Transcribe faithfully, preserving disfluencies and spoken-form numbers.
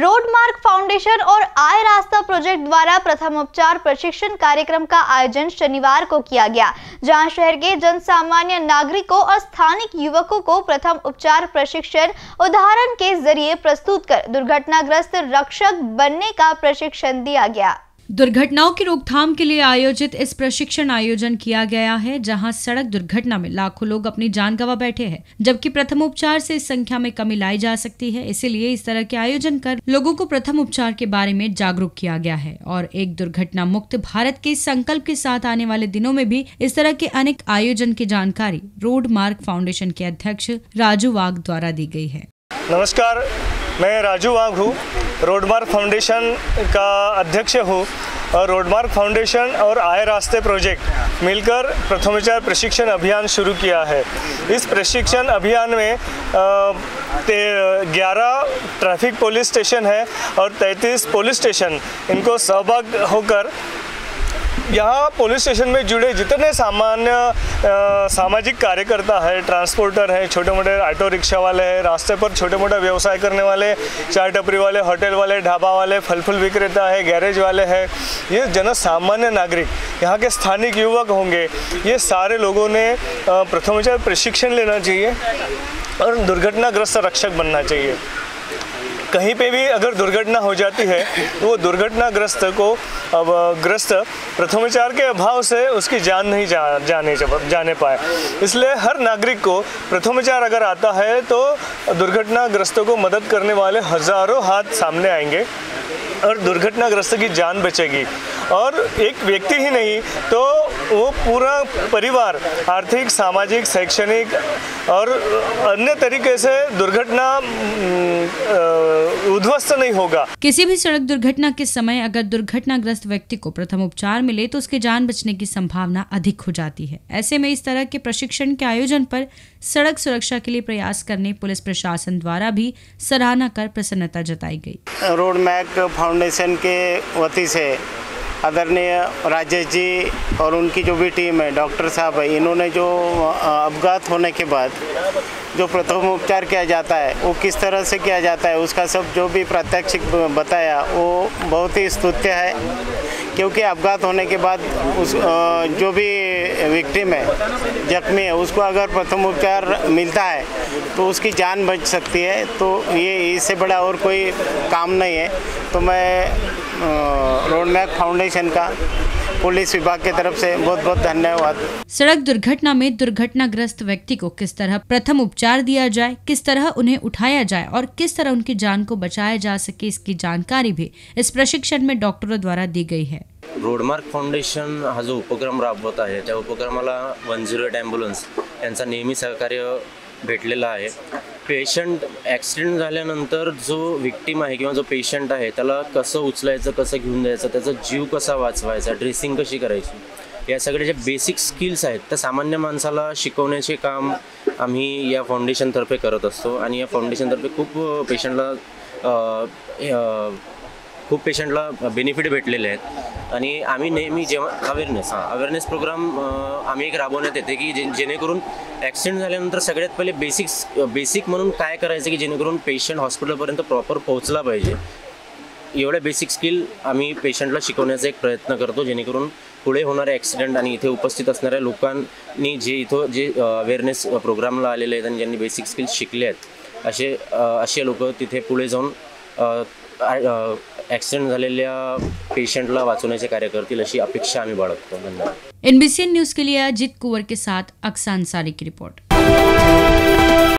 Roadmark foundation और आए रास्ता प्रोजेक्ट द्वारा प्रथम उपचार प्रशिक्षण कार्यक्रम का आयोजन शनिवार को किया गया, जहां शहर के जन सामान्य नागरिकों और स्थानिक युवकों को प्रथम उपचार प्रशिक्षण उदाहरण के जरिए प्रस्तुत कर दुर्घटनाग्रस्त रक्षक बनने का प्रशिक्षण दिया गया। दुर्घटनाओं की रोकथाम के लिए आयोजित इस प्रशिक्षण आयोजन किया गया है, जहां सड़क दुर्घटना में लाखों लोग अपनी जान गंवा बैठे हैं, जबकि प्रथम उपचार से इस संख्या में कमी लाई जा सकती है। इसीलिए इस तरह के आयोजन कर लोगों को प्रथम उपचार के बारे में जागरूक किया गया है और एक दुर्घटना मुक्त भारत के संकल्प के साथ आने वाले दिनों में भी इस तरह के अनेक आयोजन की जानकारी रोडमार्क फाउंडेशन के अध्यक्ष राजू वाघ द्वारा दी गई है। नमस्कार, मैं राजू वाघ हूँ, रोडमार्क फाउंडेशन का अध्यक्ष हूँ। और रोडमार्क फाउंडेशन और आए रास्ते प्रोजेक्ट मिलकर प्रथमोपचार प्रशिक्षण अभियान शुरू किया है। इस प्रशिक्षण अभियान में ग्यारह ट्रैफिक पुलिस स्टेशन है और तैंतीस पुलिस स्टेशन इनको सहभाग होकर यहाँ पुलिस स्टेशन में जुड़े जितने सामान्य सामाजिक कार्यकर्ता है, ट्रांसपोर्टर है, छोटे मोटे ऑटो रिक्शा वाले हैं, रास्ते पर छोटे मोटे व्यवसाय करने वाले, चाय टपरी वाले, होटल वाले, ढाबा वाले, फल फूल विक्रेता है, गैरेज वाले हैं, ये जन सामान्य नागरिक यहाँ के स्थानिक युवक होंगे, ये सारे लोगों ने प्रथमोपचार प्रशिक्षण लेना चाहिए और दुर्घटनाग्रस्त रक्षक बनना चाहिए। कहीं पे भी अगर दुर्घटना हो जाती है तो वो दुर्घटनाग्रस्त को अब ग्रस्त प्रथमोपचार के अभाव से उसकी जान नहीं जा जाने जाने पाए, इसलिए हर नागरिक को प्रथमोपचार अगर आता है तो दुर्घटनाग्रस्तों को मदद करने वाले हजारों हाथ सामने आएंगे और दुर्घटनाग्रस्त की जान बचेगी। और एक व्यक्ति ही नहीं तो वो पूरा परिवार आर्थिक, सामाजिक, शैक्षणिक और अन्य तरीके से दुर्घटना उद्ध्वस्त नहीं होगा। किसी भी सड़क दुर्घटना के समय अगर दुर्घटनाग्रस्त व्यक्ति को प्रथम उपचार मिले तो उसकी जान बचने की संभावना अधिक हो जाती है। ऐसे में इस तरह के प्रशिक्षण के आयोजन पर सड़क सुरक्षा के लिए प्रयास करने पुलिस प्रशासन द्वारा भी सराहना कर प्रसन्नता जताई गई। रोडमार्क फाउंडेशन के वती से आदरणीय राजेश जी और उनकी जो भी टीम है, डॉक्टर साहब है, इन्होंने जो अपघात होने के बाद जो प्रथम उपचार किया जाता है वो किस तरह से किया जाता है उसका सब जो भी प्रात्यक्षिक बताया वो बहुत ही स्तुत्य है, क्योंकि अपघात होने के बाद उस जो भी विक्टिम है, जख्मी है, उसको अगर प्रथम उपचार मिलता है तो उसकी जान बच सकती है। तो ये इससे बड़ा और कोई काम नहीं है। तो मैं रोडमार्क फाउंडेशन का पुलिस विभाग की तरफ से बहुत बहुत धन्यवाद। सड़क दुर्घटना में दुर्घटनाग्रस्त व्यक्ति को किस तरह प्रथम उपचार दिया जाए, किस तरह उन्हें उठाया जाए और किस तरह उनकी जान को बचाया जा सके, इसकी जानकारी भी इस प्रशिक्षण में डॉक्टरों द्वारा दी गई है। रोडमार्क फाउंडेशन हा जो उपक्रम राबवत आहे त्या उपक्रमाला वन झिरो एट ॲम्ब्युलन्स यांचा नेहमी सहकार्य भेटलेला आहे। पेशंट ॲक्सिडेंट झाल्यानंतर जो विक्टिम आहे किंवा जो पेशंट आहे त्याला कसं उचलायचं, कसं घेऊन जायचं, त्याचा जीव कसा वाचवायचा, ड्रेसिंग कशी करायची, या सगळे जे बेसिक स्किल्स आहेत त्या सामान्य माणसाला शिकवण्याचे काम आम्ही या फाउंडेशनतर्फे करत असतो। आणि या फाउंडेशनतर्फे खूप पेशंटला खूप पेशंटला बेनिफिट भेटलेले आहेत। आणि आम्ही नेहमी जेव्हा अवेअरनेस हां अवेअरनेस प्रोग्राम आम्ही एक राबवण्यात येते की जे जेणेकरून ॲक्सिडेंट झाल्यानंतर सगळ्यात पहिले बेसिक्स बेसिक म्हणून काय करायचं की जेणेकरून पेशंट हॉस्पिटलपर्यंत प्रॉपर पोहोचला पाहिजे, एवढ्या बेसिक स्किल आम्ही पेशंटला शिकवण्याचा एक प्रयत्न करतो, जेणेकरून पुढे होणारे ॲक्सिडेंट आणि इथे उपस्थित असणाऱ्या लोकांनी जे इथं जे अवेअरनेस प्रोग्रामला आलेले आहेत आणि ज्यांनी बेसिक स्किल्स शिकले आहेत असे असे लोक तिथे पुढे जाऊन ॲक्सिडेंट झालेल्या पेशंटला वाचवण्याचे कार्य करतील अशी अपेक्षा आम्ही बाळगतो। धन्यवाद। आईबीसीएन न्यूज़ के लिए अजित कुवर के साथ अक्सान सारी की रिपोर्ट।